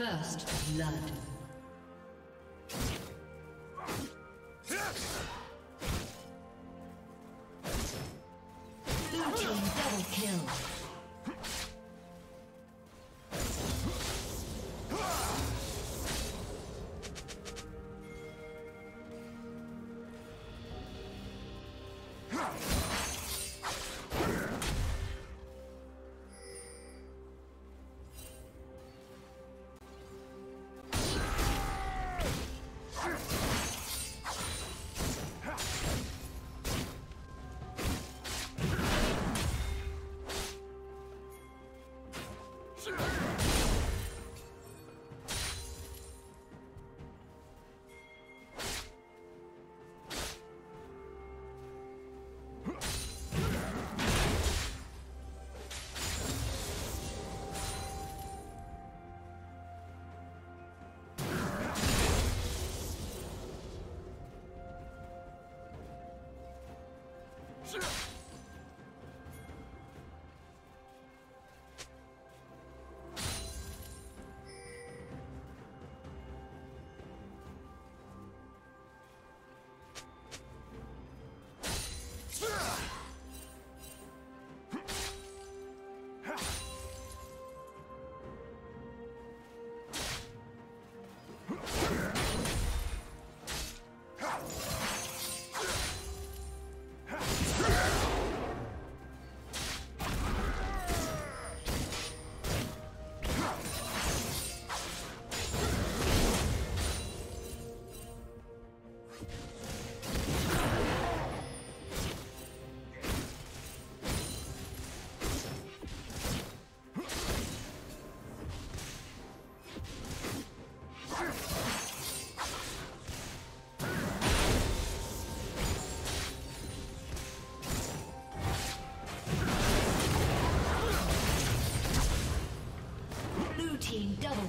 First blood.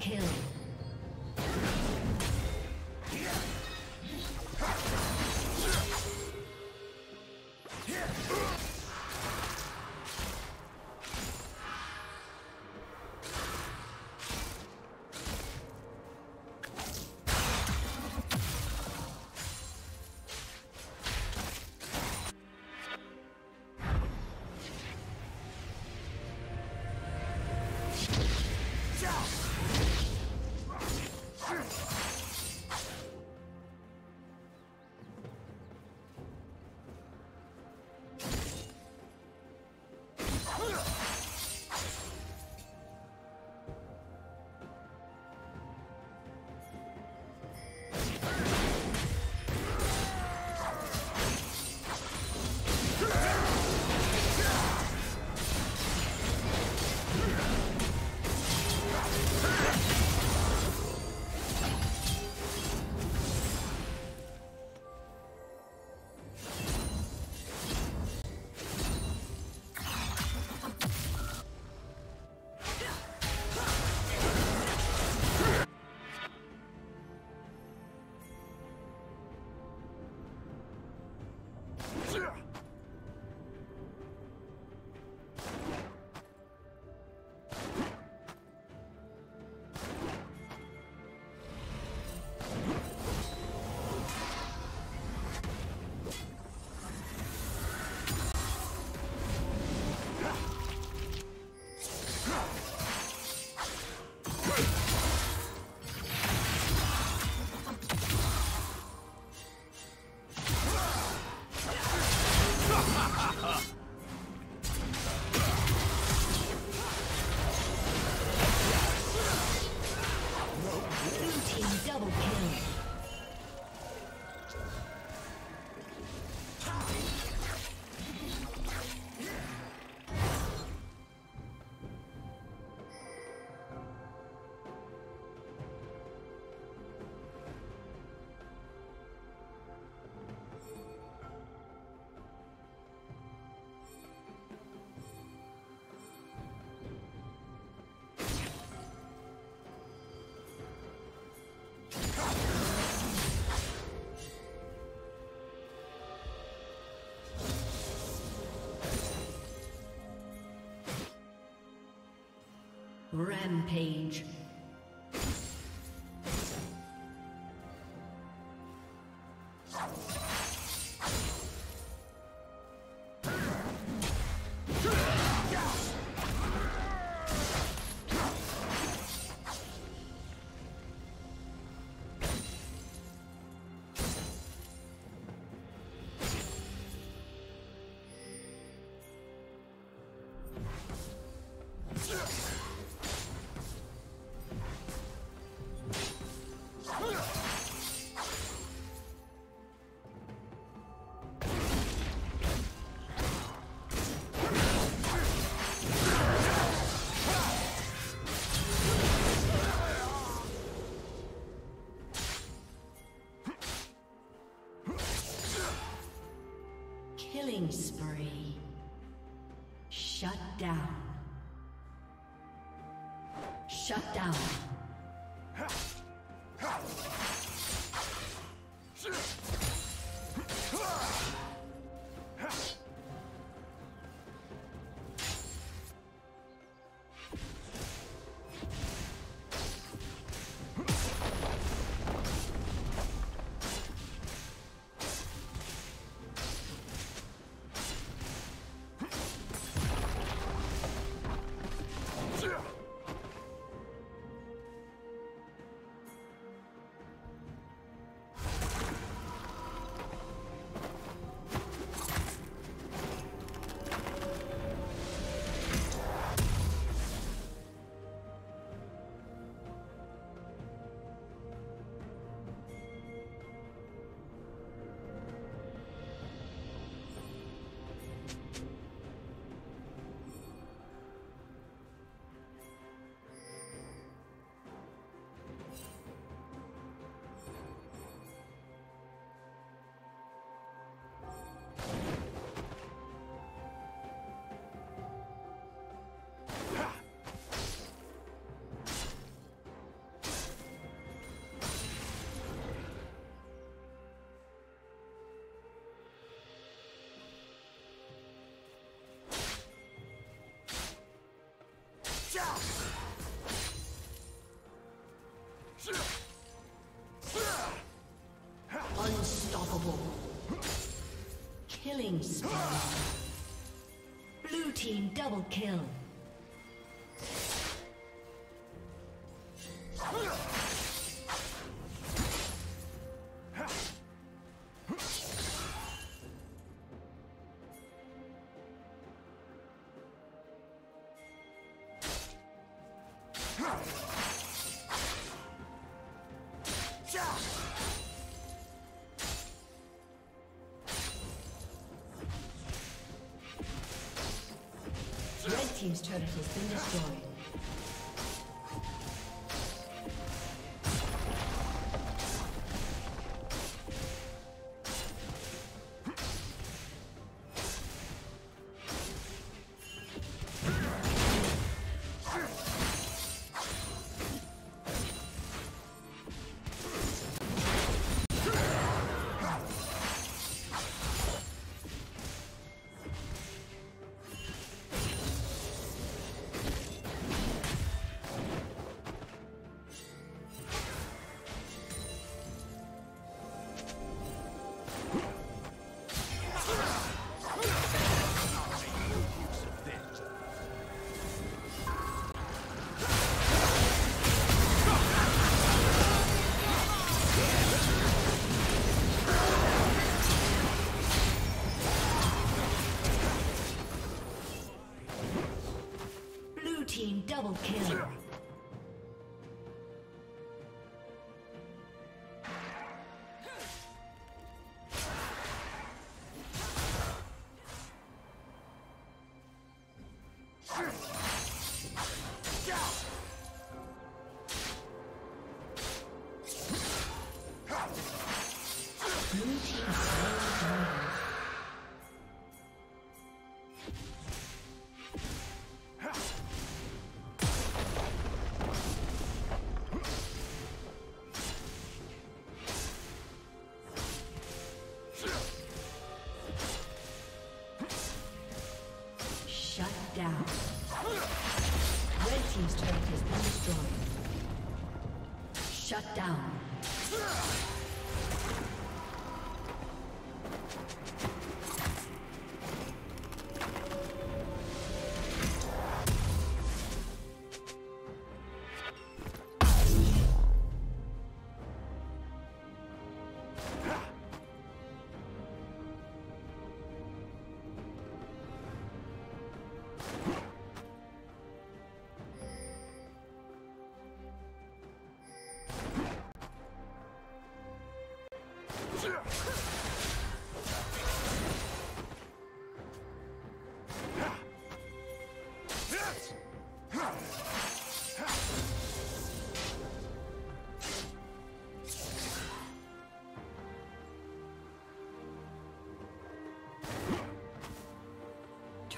Kill. Rampage. Killing spree. Shut down. Shut down. Unstoppable. Killing spree. Blue team double kill. Team's turret has been destroyed. Double kill. Down. Red team's turret has been destroyed. Shut down.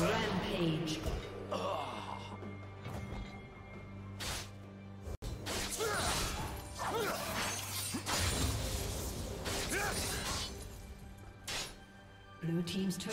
Rampage. Blue team's turret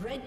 Red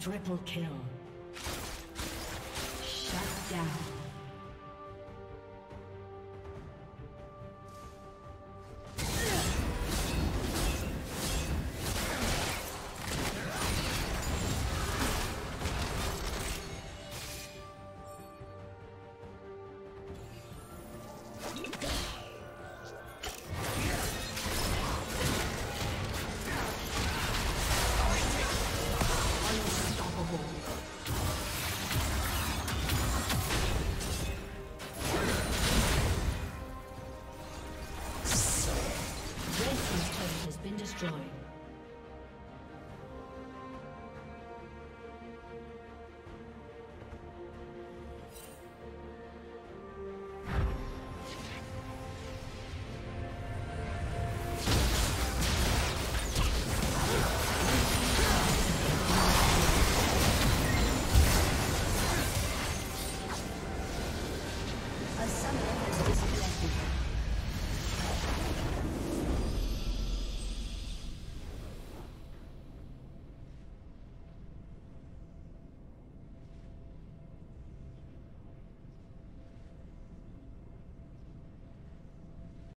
Triple kill. Shut down. Destroyed.